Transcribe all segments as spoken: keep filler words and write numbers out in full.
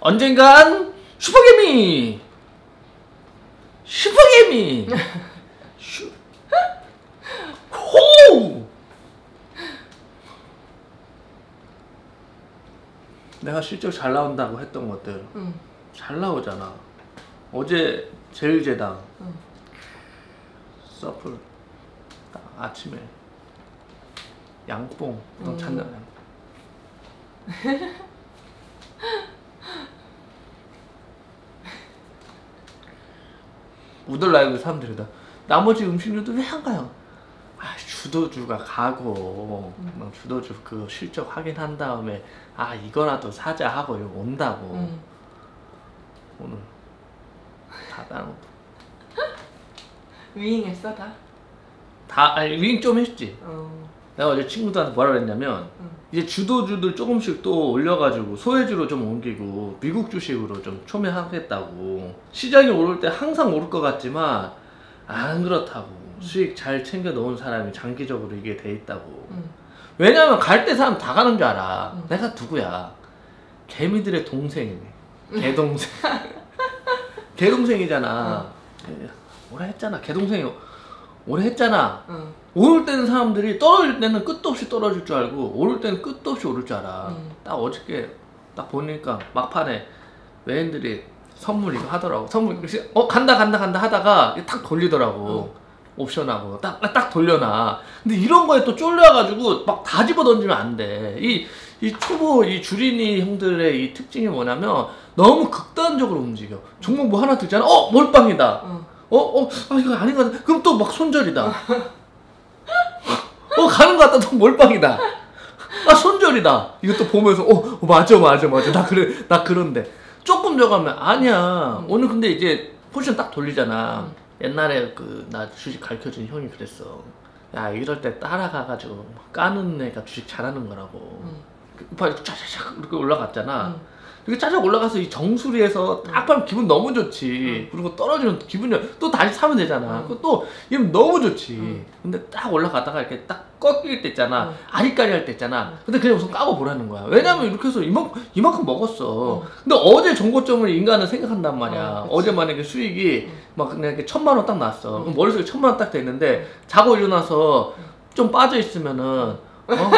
언젠간 슈퍼개미 슈퍼개미 슈... 호우! 내가 실제로 잘 나온다고 했던 것들 응. 잘 나오잖아. 어제 제일제당 응. 서플 아침에 양뽕 너 찾는 응. 우덜라이브 사람들이 다 나머지 음식료도 왜 안 가요? 아 주도주가 가고 음. 주도주 그 실적 확인한 다음에 아 이거라도 사자 하고 이거 온다고 음. 오늘 다 다른 거 위잉했어 다? 다 아니 위잉 좀 했지. 어. 내가 어제 친구들한테 뭐라 그랬냐면 음. 이제 주도주들 조금씩 또 올려가지고 소외주로 좀 옮기고 미국 주식으로 좀 초매하겠다고. 시장이 오를 때 항상 오를 것 같지만 안 그렇다고. 음. 수익 잘 챙겨 놓은 사람이 장기적으로 이게 돼 있다고. 음. 왜냐면 갈 때 사람 다 가는 줄 알아. 음. 내가 누구야? 개미들의 동생이네. 개동생. 개동생이잖아. 음. 오래 했잖아. 개동생이 오래 했잖아. 음. 오를 때는 사람들이 떨어질 때는 끝도 없이 떨어질 줄 알고 오를 때는 끝도 없이 오를 줄 알아. 음. 딱 어저께 딱 보니까 막판에 외인들이 선물 이거 하더라고. 선물 어 간다 간다 간다 하다가 딱 돌리더라고. 음. 옵션하고 딱 딱 돌려놔. 근데 이런 거에 또 쫄려가지고 막 다 집어 던지면 안 돼. 이 이 초보 이 주린이 형들의 이 특징이 뭐냐면 너무 극단적으로 움직여. 종목 뭐 하나 들잖아. 어 몰빵이다. 음. 어 어 아, 이거 아닌 것 같아. 그럼 또 막 손절이다. 어 가는 것 같다. 또 몰빵이다. 아 손절이다. 이것도 보면서 어 맞아 맞아 맞아 나 그래 나 그런데 조금 저가면 아니야. 음. 오늘 근데 이제 포지션 딱 돌리잖아. 음. 옛날에 그 나 주식 가르쳐준 형이 그랬어. 야 이럴 때 따라가가지고 까는 애가 주식 잘하는 거라고. 오빠 음. 짜자작 이렇게 올라갔잖아. 음. 이렇게 짜작 올라가서 이 정수리에서 딱 하면 기분 너무 좋지. 음. 그리고 떨어지면 기분이 또 다시 사면 되잖아. 음. 그것도 이러면 너무 좋지. 음. 근데 딱 올라가다가 이렇게 딱 꺾일 때 있잖아. 음. 아리까리 할 때 있잖아. 음. 근데 그냥 우선 까고 보라는 거야. 왜냐면 이렇게 해서 이만큼, 이만큼 먹었어. 음. 근데 어제 정고점을 인간은 생각한단 말이야. 음, 어제 만약에 수익이 음. 막 그냥 이렇게 천만 원 딱 났어. 음. 그럼 머릿속에 천만 원 딱 됐는데 자고 일어나서 음. 좀 빠져있으면은 어?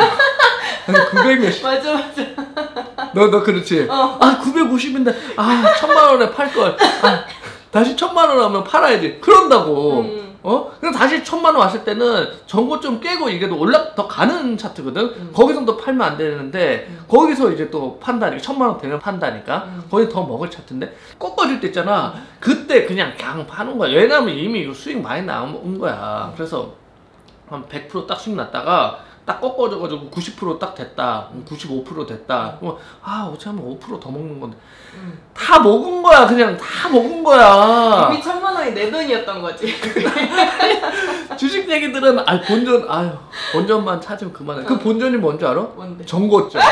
구백 몇 맞아 맞아 너, 너 그렇지? 어. 아, 구백오십인데 아, 천만 원에 팔걸. 아, 다시 천만 원 하면 팔아야지. 그런다고. 음. 어? 그럼 다시 천만 원 왔을 때는 전고점 깨고 이게 또 올라 더 가는 차트거든. 음. 거기서 또 팔면 안 되는데 음. 거기서 이제 또 판다니까. 천만 원 되면 판다니까. 음. 거기 더 먹을 차트인데 꺾어질 때 있잖아. 음. 그때 그냥 그냥 파는 거야. 왜냐면 이미 수익 많이 나온 거야. 음. 그래서 한 백 퍼센트 딱 수익 났다가 딱 꺾어져가지고 구십 퍼센트 딱 됐다. 구십오 퍼센트 됐다. 음. 아, 어차피 하면 오 퍼센트 더 먹는 건데. 음. 다 먹은 거야, 그냥. 다 먹은 거야. 이미 천만 원이 내 돈이었던 거지. 주식 얘기들은, 아, 본전, 아유, 본전만 찾으면 그만해. 어. 그 본전이 뭔지 알아? 뭔데? 정고점.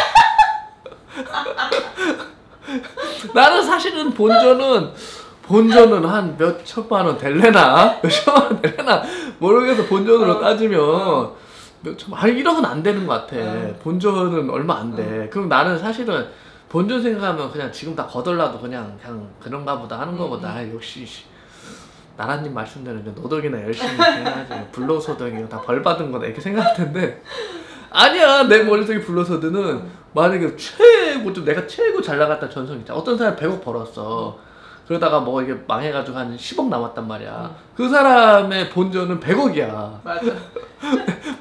나는 사실은 본전은, 본전은 한 몇 천만 원 될래나? 몇 천만 원 될래나? 모르겠어, 본전으로 어. 따지면. 아니 일억은 안 되는 것 같아. 응. 본전은 얼마 안 돼. 응. 그럼 나는 사실은 본전 생각하면 그냥 지금 다 거덜라도 그냥 그냥 그런가 보다 하는 거보다 응. 역시 나라님 말씀대로 이제 노덕이나 열심히 해야지. 불로소득이 다 벌 받은 거다 이렇게 생각할 텐데 아니야. 내 머릿속에 불로소득은 응. 만약에 최고 좀 내가 최고 잘 나갔다 전성 있잖아. 어떤 사람이 백억 벌었어. 응. 그러다가 뭐 이게 망해가지고 한 십억 남았단 말이야. 응. 그 사람의 본전은 백억이야. 맞아.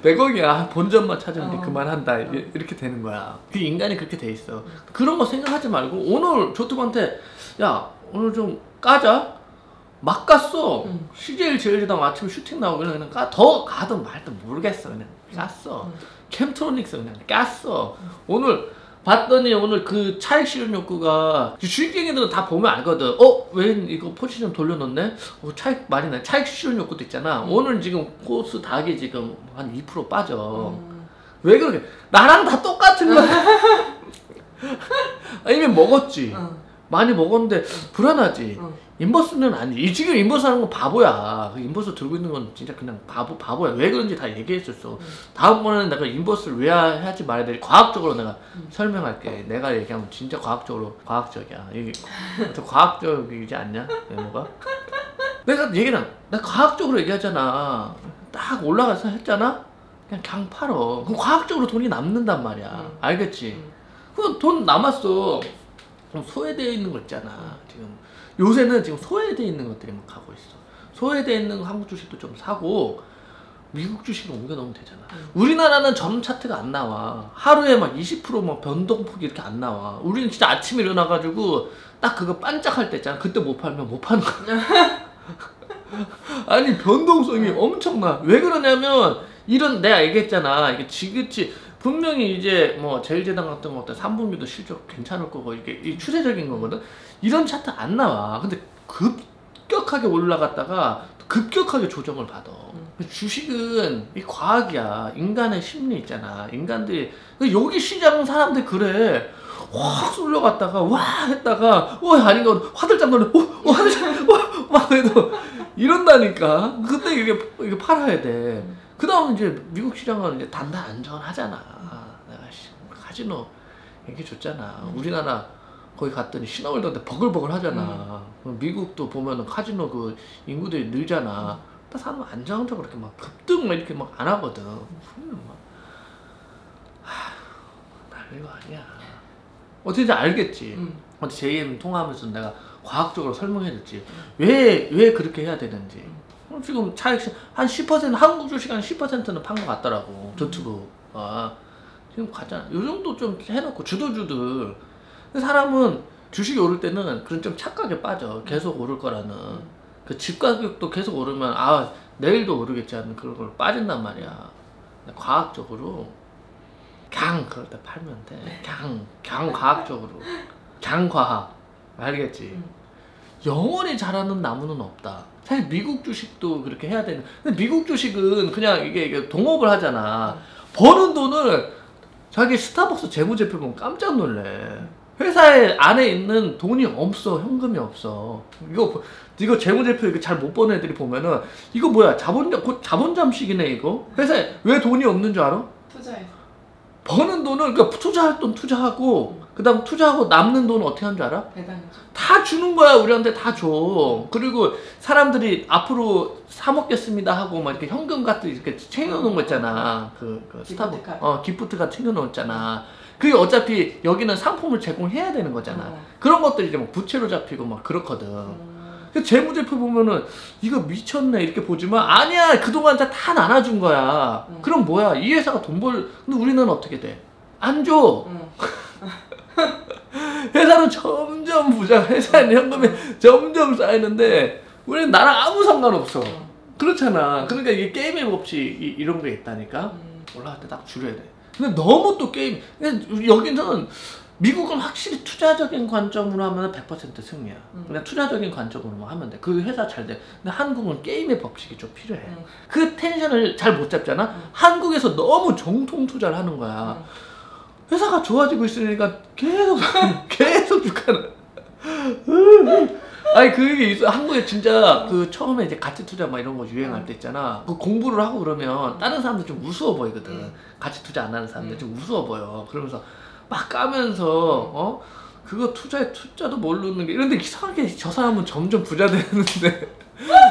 백억이야. 본전만 찾으면 어. 그만한다. 이게, 이렇게 되는 거야. 그 인간이 그렇게 돼 있어. 응. 그런 거 생각하지 말고 오늘 조투한테 야 오늘 좀 까자. 막 깠어. 응. 씨제이일 제일제당 아침에 슈팅 나오길래 그냥 까. 더 가든 말든 모르겠어. 그냥 깠어. 응. 캠트로닉스 그냥 깠어. 응. 오늘 봤더니 오늘 그 차익 실현 욕구가 주식쟁이들은 다 보면 알거든. 어? 웬 이거 포지션 돌려놓네? 어, 차익 많이 나네. 차익 실현 욕구도 있잖아. 음. 오늘 지금 코스닥이 지금 한 이 퍼센트 빠져. 음. 왜 그러게? 나랑 다 똑같은 거야. 이미 먹었지. 어. 많이 먹었는데 불안하지. 어. 인버스는 아니지. 지금 인버스 하는 건 바보야. 그 인버스 들고 있는 건 진짜 그냥 바보, 바보야. 왜 그런지 다 얘기했었어. 음. 다음번에는 내가 인버스를 왜 하지 말아야 돼. 과학적으로 내가 음. 설명할게. 내가 얘기하면 진짜 과학적으로, 과학적이야. 이게 과학적이지 않냐? 외모가? 내가 얘기는, 나 과학적으로 얘기하잖아. 딱 올라가서 했잖아? 그냥, 그냥 팔어. 그럼 과학적으로 돈이 남는단 말이야. 음. 알겠지? 음. 그럼 돈 남았어. 그럼 소외되어 있는 거 있잖아. 지금 요새는 지금 소외되어 있는 것들이 막 가고 있어. 소외되어 있는 한국 주식도 좀 사고 미국 주식으로 옮겨 넣으면 되잖아. 음. 우리나라는 점 차트가 안 나와. 하루에 막 이십 퍼센트 막 변동폭이 이렇게 안 나와. 우리는 진짜 아침에 일어나가지고 딱 그거 반짝할 때 있잖아. 그때 못 팔면 못 파는 거야. 아니 변동성이 음. 엄청나. 왜 그러냐면 이런 내가 얘기했잖아. 이게 지그치 분명히 이제 뭐 제일제당 같은 거 삼 분기도 실적 괜찮을 거고 이게 이 추세적인 거거든. 이런 차트 안 나와. 근데 급격하게 올라갔다가 급격하게 조정을 받아. 음. 주식은 이 과학이야. 인간의 심리 있잖아. 인간들이 여기 시장은 사람들 그래. 확 쏠려갔다가 와 했다가 어 아닌 건 화들짝 놀래. 어 화들짝 막 해도 이런다니까. 그때 이게 이게 팔아야 돼. 그 다음 이제 미국 시장은 이제 단단 안전하잖아. 내가 카지노 얘기해줬잖아. 우리나라 거기 갔더니 신화월드한테 버글버글 하잖아. 음. 미국도 보면은 카지노 그 인구들이 늘잖아. 딱 사람은 안정적으로 이렇게 막 급등 막 이렇게 막 안 하거든. 우리는 막 하, 별거 아니야. 어떻게 알겠지? 음. 어제 제이엠 통화하면서 내가 과학적으로 설명해줬지. 왜, 왜 그렇게 해야 되는지. 음. 지금 차익 한 십 퍼센트 한국 주식 한 십 퍼센트는 판 것 같더라고. 저튜브가 지금 가잖아. 요 정도 좀 해놓고 주도주들. 근데 사람은 주식이 오를 때는 그런 좀 착각에 빠져. 계속 오를 거라는. 그 집 가격도 계속 오르면 아 내일도 오르겠지 하는 그런 걸 빠진단 말이야. 근데 과학적으로 그냥 그럴 때 팔면 돼. 그냥 그냥 과학적으로 그냥 과학 알겠지? 영원히 자라는 나무는 없다. 사실 미국 주식도 그렇게 해야 되는. 근데 미국 주식은 그냥 이게, 이게 동업을 하잖아. 버는 돈을 자기 스타벅스 재무제표 보면 깜짝 놀래. 회사에 안에 있는 돈이 없어. 현금이 없어. 이거 이거 재무제표 이거 잘 못 버는 애들이 보면은 이거 뭐야 자본자 자본잠식이네 이거. 회사에 왜 돈이 없는 줄 알아? 투자해. 버는 돈을 그러니까 투자할 돈 투자하고. 그 다음 투자하고 남는 돈 어떻게 하는 줄 알아? 배당해줘. 다 주는 거야. 우리한테 다 줘. 그리고 사람들이 앞으로 사 먹겠습니다 하고 막 이렇게 현금 같은 이렇게 챙겨놓은 거 있잖아. 그, 그 스타벅스 어, 기프트가 챙겨놓았잖아. 그게 어차피 여기는 상품을 제공해야 되는 거잖아. 어. 그런 것들이 이제 막 부채로 잡히고 막 그렇거든. 음. 그 재무제표 보면은 이거 미쳤네 이렇게 보지만 아니야 그동안 다, 다 나눠준 거야. 음. 그럼 뭐야 이 회사가 돈 벌 근데 우리는 어떻게 돼? 안 줘. 음. 회사는 점점 부자, 회사는 현금이 점점 쌓이는데 우리는 나랑 아무 상관없어. 그렇잖아. 그러니까 이게 게임의 법칙 이런 게 있다니까. 올라갈 때 딱 줄여야 돼. 근데 너무 또 게임 근데 여기는 미국은 확실히 투자적인 관점으로 하면 백 퍼센트 승리야. 그냥 투자적인 관점으로 하면 돼. 그 회사 잘 돼. 근데 한국은 게임의 법칙이 좀 필요해. 그 텐션을 잘 못 잡잖아. 한국에서 너무 정통 투자를 하는 거야. 회사가 좋아지고 있으니까 계속 계속 주가는 아니 그게 있어. 한국에 진짜 그 처음에 이제 가치 투자 막 이런 거 유행할 때 있잖아. 그 공부를 하고 그러면 다른 사람들 좀 우스워 보이거든. 가치 투자 안 하는 사람들 좀 우스워 보여. 그러면서 막 까면서 어 그거 투자에 투자도 모르는 게 이런데 이상하게 저 사람은 점점 부자 되는데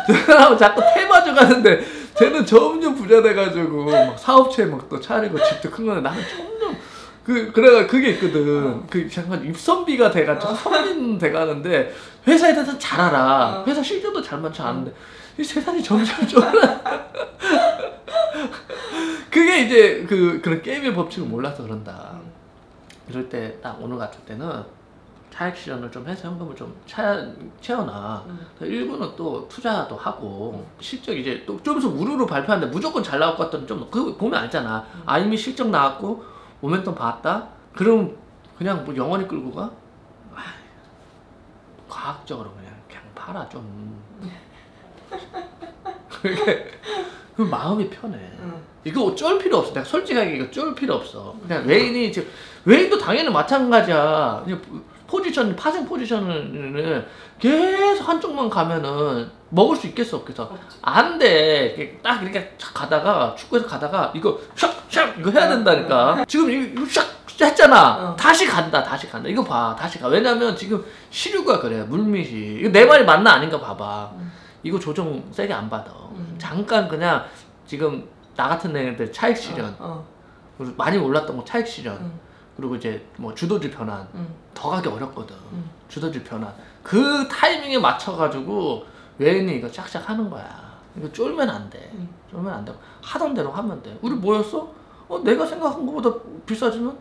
저 사람은 자꾸 테마주 가는데 쟤는 점점 부자 돼가지고 막 사업체 막 또 차리고 집도 큰 거는 나는 점점 그, 그래가 그게 있거든. 어. 그, 잠깐, 입선비가 돼가지고, 선비는 어. 돼가는데, 회사에 대해서 잘 알아. 어. 회사 실적도 잘 많지 않은데, 어. 이 세상이 점점 쫄아. 그게 이제, 그, 그런 게임의 법칙을 몰라서 그런다. 음. 이럴 때, 딱 오늘 같은 때는, 차익 실현을 좀 해서 현금을 좀 차, 채워놔. 음. 일부는 또 투자도 하고, 음. 실적 이제, 또 좀 있으면 우르르 발표하는데, 무조건 잘 나올 것 같더니 좀, 그거 보면 알잖아. 음. 아, 이미 실적 나왔고, 모멘텀 봤다? 그럼 그냥 뭐 영원히 끌고 가? 아유, 과학적으로 그냥 그냥 팔아 좀. 그게 그 마음이 편해. 응. 이거 쫄 필요 없어. 내가 솔직하게 이거 쫄 필요 없어. 그냥 외인이 지금 외인도 당연히 마찬가지야. 포지션, 파생 포지션을 계속 한쪽만 가면은 먹을 수 있겠어? 그래서 안 돼. 딱 이렇게 가다가, 축구에서 가다가 이거 샥샥 이거 해야 된다니까. 지금 이거 샥 했잖아. 어. 다시 간다, 다시 간다. 이거 봐, 다시 가. 왜냐면 지금 시류가 그래, 물밑이. 이거 내 말이 맞나 아닌가 봐봐. 음. 이거 조정 세게 안 받아. 음. 잠깐 그냥 지금 나 같은 애들 차익 실현, 어, 어. 많이 올랐던 거 차익 실현, 음. 그리고 이제 뭐 주도주 변환, 음. 더 가기 어렵거든. 음. 주도주 변환. 그 타이밍에 맞춰가지고 외인이 이거 짝짝 하는 거야. 이거 쫄면 안 돼. 음. 쫄면 안 되고 하던 대로 하면 돼. 우리 뭐였어? 어, 내가 생각한 것보다 비싸지면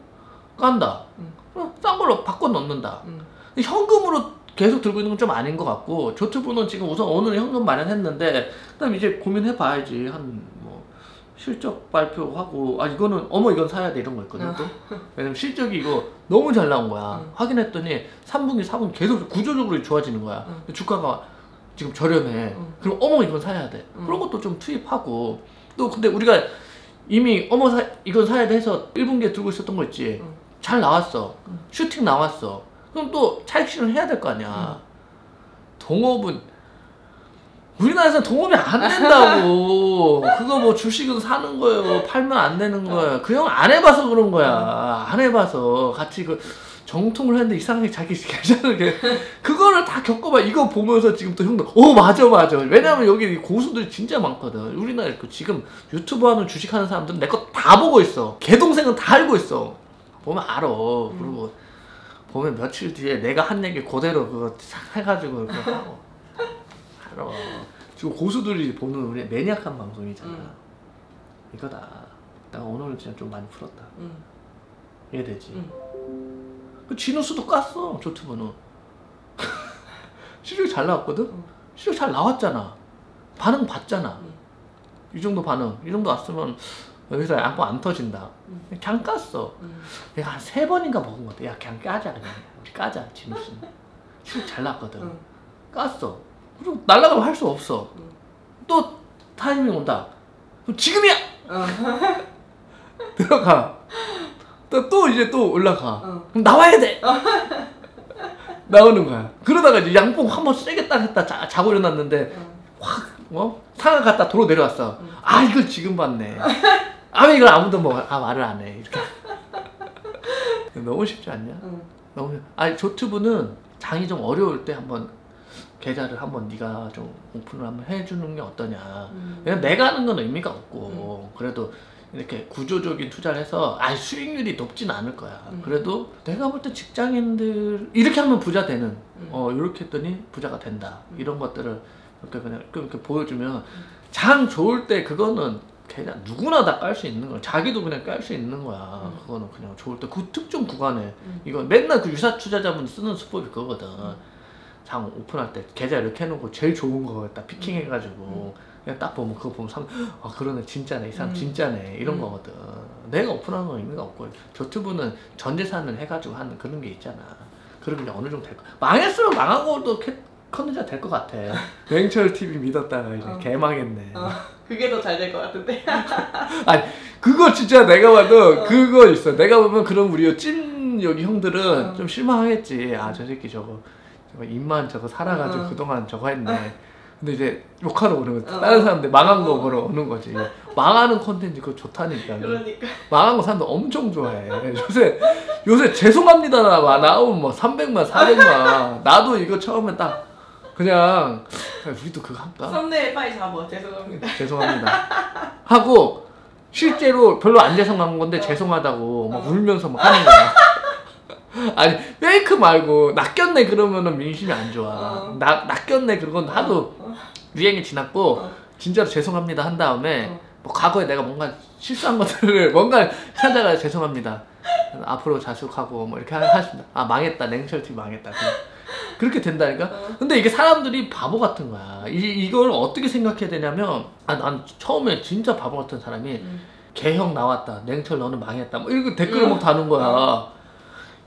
간다. 음. 어, 싼 걸로 바꿔 넣는다. 음. 근데 현금으로 계속 들고 있는 건 좀 아닌 것 같고, 조트부는 지금 우선 오늘 현금 마련했는데, 그 다음 이제 고민해봐야지. 한 뭐 실적 발표하고, 아 이거는 어머 이건 사야 돼 이런 거 있거든. 아. 또 왜냐면 실적이 이거 너무 잘 나온 거야. 음. 확인했더니 삼 분기 사 분기 계속 구조적으로 좋아지는 거야. 음. 근데 주가가 지금 저렴해. 음. 그럼 어머 이건 사야 돼. 음. 그런 것도 좀 투입하고. 또 근데 우리가 이미 어머 사, 이건 사야 돼 해서 일 분기에 들고 있었던 거 있지. 음. 잘 나왔어. 음. 슈팅 나왔어. 그럼 또 차익 실현을 해야 될 거 아니야. 음. 동업은 우리나라에서는 동업이 안 된다고. 그거 뭐 주식은 사는 거예요, 팔면 안 되는 거야. 그 형 안 해봐서 그런 거야. 안 해봐서 같이 그 정통을 했는데 이상하게 자기 괜찮은게 그거를 다 겪어봐. 이거 보면서 지금 또 형도 오 맞아 맞아. 왜냐면 여기 고수들이 진짜 많거든. 우리나라 지금 유튜브 하는 주식 하는 사람들은 내 거 다 보고 있어. 개동생은 다 알고 있어. 보면 알아. 음. 그리고 보면 며칠 뒤에 내가 한 얘기 그대로 그거 싹 해가지고 그거 하고. 알아. 지금 고수들이 보는 우리 매니악한 방송이잖아. 음. 이거다. 내가 오늘 진짜 좀 많이 풀었다. 음. 이해되지? 음. 그 지누스도 깠어. 조트브는 실력 잘 나왔거든? 음. 실력 잘 나왔잖아. 반응 봤잖아. 음. 이 정도 반응, 이 정도 왔으면 여기서 양보 안 터진다. 음. 그냥 깠어. 음. 내가 한 세 번인가 먹은 것 같아. 야, 그냥 까자, 그냥. 우리 까자, 지누스. 실력 잘 나왔거든. 음. 깠어. 그리고 날아가면 할 수 없어. 음. 또 타이밍 온다. 그럼 지금이야! 어. 들어가. 또, 또 이제 또 올라가. 어. 그럼 나와야 돼! 어. 나오는 거야. 그러다가 이제 양봉 한번 세게 딱 했다. 자, 자고 일어났는데, 어. 확, 뭐? 상하 갔다 도로 내려왔어. 음. 아, 이걸 지금 봤네. 아, 왜 이걸 아무도 뭐, 아, 말을 안 해. 이렇게. 너무 쉽지 않냐? 음. 너무, 아니, 조트브는 장이 좀 어려울 때 한번 계좌를 한번 네가 좀 오픈을 한번 해주는 게 어떠냐. 음. 왜냐면 내가 하는 건 의미가 없고. 음. 그래도 이렇게 구조적인 투자를 해서, 아니 수익률이 높진 않을 거야. 음. 그래도 내가 볼 때 직장인들 이렇게 하면 부자 되는, 음. 어 이렇게 했더니 부자가 된다. 음. 이런 것들을 이렇게 그냥 이렇게 보여주면, 음. 장 좋을 때 그거는 그냥 누구나 다 깔 수 있는 거야. 자기도 그냥 깔 수 있는 거야. 음. 그거는 그냥 좋을 때 그 특정 구간에, 음. 이거 맨날 그 유사 투자자분 쓰는 수법이 그거거든. 음. 장 오픈할 때 계좌 이렇게 해놓고 제일 좋은 거 딱 피킹해가지고, 음. 그냥 딱 보면 그거 보면 상, 아 그러네 진짜네 이 사람, 음. 진짜네 이런, 음. 거거든. 내가 오픈하는 건 의미가 없고, 조트브는 전 재산을 해가지고 하는 그런 게 있잖아. 그러면 어느 정도 될 거야. 망했으면 망하고도 컨텐츠가 될 것 같아. 냉철티비 믿었다가 이제 어. 개망했네. 어. 그게 더 잘 될 것 같은데. 아니 그거 진짜 내가 봐도 어. 그거 있어. 내가 보면 그럼 우리 찐 여기 형들은 어. 좀 실망하겠지. 아 저 새끼 저거 저거 입만 저거 살아가지고 어. 그동안 저거 했네. 어. 근데 이제 욕하러 오는 거지. 어. 다른 사람들 망한 거 보러 오는 거지. 망하는 콘텐츠 그거 좋다니까. 그러니까. 망한 거 사람들 엄청 좋아해. 요새 요새 죄송합니다 나 나오면 뭐 삼백만 사백만. 나도 이거 처음에 딱 그냥 우리도 그거 할까? 썸네일 파이 잡아. 죄송합니다. 죄송합니다. 하고 실제로 별로 안 죄송한 건데 어. 죄송하다고 막 어. 울면서 막 하는 거야. 아니 페이크 말고 낚였네 그러면은 민심이 안 좋아. 어. 나, 낚였네 그건 하도 어. 유행이 지났고 어. 진짜로 죄송합니다 한 다음에 어. 뭐 과거에 내가 뭔가 실수한 것들을 뭔가 찾아가 죄송합니다 앞으로 자숙하고 뭐 이렇게 하십니다. 아 망했다 냉철티비 망했다 그냥. 그렇게 된다니까. 어. 근데 이게 사람들이 바보 같은 거야. 이, 이걸 어떻게 생각해야 되냐면, 아 난 처음에 진짜 바보 같은 사람이 음. 개형 나왔다 냉철 너는 망했다 뭐 이렇게 댓글을 막 다는 거야. 어.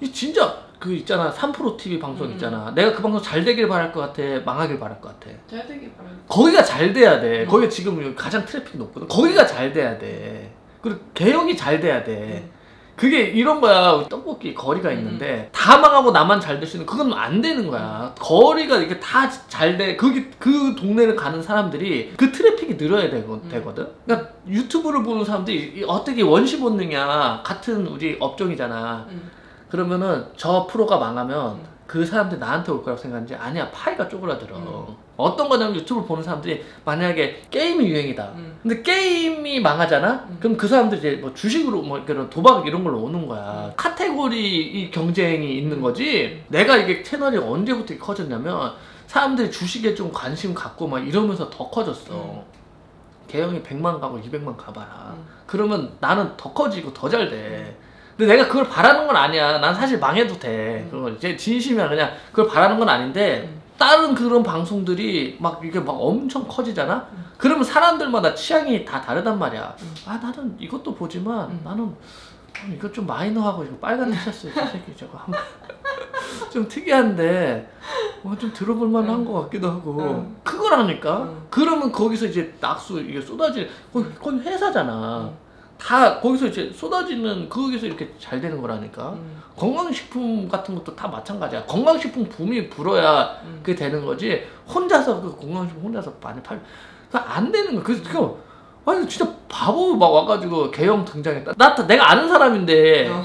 이 진짜 그 있잖아 삼 프로 티비 방송 있잖아. 음. 내가 그 방송 잘 되길 바랄 것 같아 망하길 바랄 것 같아? 잘 되길 바랄 것 같아. 거기가 잘 돼야 돼. 음. 거기가 지금 가장 트래픽 높거든. 거기가 잘 돼야 돼. 그리고 개혁이 잘 돼야 돼. 음. 그게 이런 거야. 떡볶이 거리가 있는데 음. 다 망하고 나만 잘 될 수 있는 그건 안 되는 거야. 거리가 이렇게 다 잘 돼. 그게 그 동네를 가는 사람들이 그 트래픽이 늘어야 되고, 음. 되거든. 그러니까 유튜브를 보는 사람들이 어떻게 원시 본능이야. 같은 우리 업종이잖아. 음. 그러면은 저 프로가 망하면 음. 그 사람들이 나한테 올 거라고 생각하는지 아니야. 파이가 쪼그라들어. 음. 어떤 거냐면 유튜브를 보는 사람들이 만약에 게임이 유행이다. 음. 근데 게임이 망하잖아? 음. 그럼 그 사람들이 이제 뭐 주식으로 뭐 이런 도박 이런 걸로 오는 거야. 음. 카테고리 경쟁이 있는 거지. 음. 내가 이게 채널이 언제부터 커졌냐면 사람들이 주식에 좀 관심 갖고 막 이러면서 더 커졌어. 음. 개형이 백만 가고 이백만 가봐라. 음. 그러면 나는 더 커지고 더 잘 돼. 음. 근데 내가 그걸 바라는 건 아니야. 난 사실 망해도 돼. 음. 그걸 제 진심이야. 그냥 그걸 바라는 건 아닌데 음. 다른 그런 방송들이 막 이게 막 엄청 커지잖아. 음. 그러면 사람들마다 취향이 다 다르단 말이야. 음. 아 나는 이것도 보지만 음. 나는 이거 좀 마이너하고 이거 빨간 티셔츠 저 새끼 저거 한번 좀 특이한데 뭐 좀 들어볼 만한 음. 것 같기도 하고 음. 그거라니까. 음. 그러면 거기서 이제 낙수 이게 쏟아질 거기 회사잖아. 음. 다 거기서 이제 쏟아지는 거기서 이렇게 잘 되는 거라니까. 음. 건강식품 같은 것도 다 마찬가지야. 건강식품 붐이 불어야 음. 그게 되는 거지. 혼자서 그 건강식품 혼자서 많이 팔 그 안 되는 거. 그래서 그거 아니 진짜 바보 막 와가지고 개형 등장했다. 나 다 내가 아는 사람인데 어.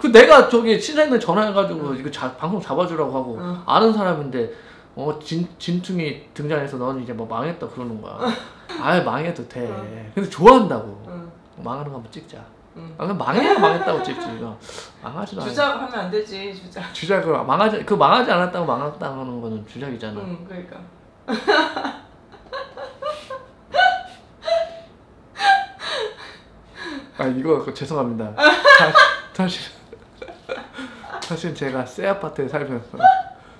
그 내가 저기 신사님 전화해가지고 음. 이거 자, 방송 잡아주라고 하고 음. 아는 사람인데 어 진 진퉁이 등장해서 넌 이제 뭐 망했다 그러는 거야. 아예 망해도 돼. 음. 근데 좋아한다고. 음. 망하는 거 한번 찍자. 응. 아, 망해야 망했다고 찍지. 망하지도 않아. 주작하면 안 되지, 주작. 주작, 그거 망하지, 그 망하지 않았다고 망했다고 하는 거는 주작이잖아. 응, 그러니까. 아, 이거 죄송합니다. 사실, 사실 제가 새 아파트에 살면서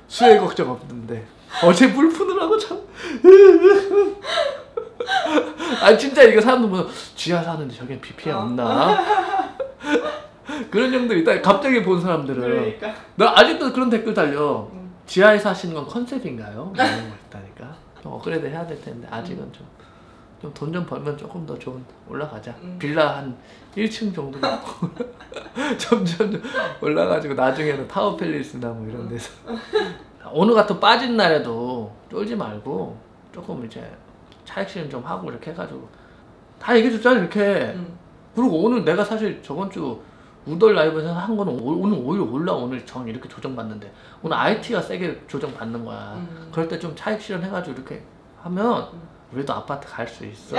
수혜 걱정 없는데 어제 물 푸느라고 참. 아 진짜 이거 사람들 보면 지하 사는데 저긴 비피엠 없나? 그런 형들 있다. 갑자기 본 사람들은 그러니까. 나 아직도 그런 댓글 달려. 음. 지하에 사시는 건 컨셉인가요? 이런 거 있다니까. 좀 업그레이드 해야 될 텐데 아직은 음. 좀 좀 돈 좀 벌면 조금 더 좋은 올라가자. 음. 빌라 한 일 층 정도 점점 좀 올라가지고 나중에는 타워 팰리스나 뭐 이런 데서 오늘 같은 빠진 날에도 쫄지 말고 조금 이제 차익실현 좀 하고 이렇게 해가지고 다 얘기해줬잖아 이렇게. 음. 그리고 오늘 내가 사실 저번주 우덜 라이브에서 한 거는 오, 오늘 오히려 올라. 오늘 정 이렇게 조정받는데 오늘 아이티가 세게 조정받는 거야. 음. 그럴 때 좀 차익실현 해가지고 이렇게 하면 우리도 아파트 갈 수 있어.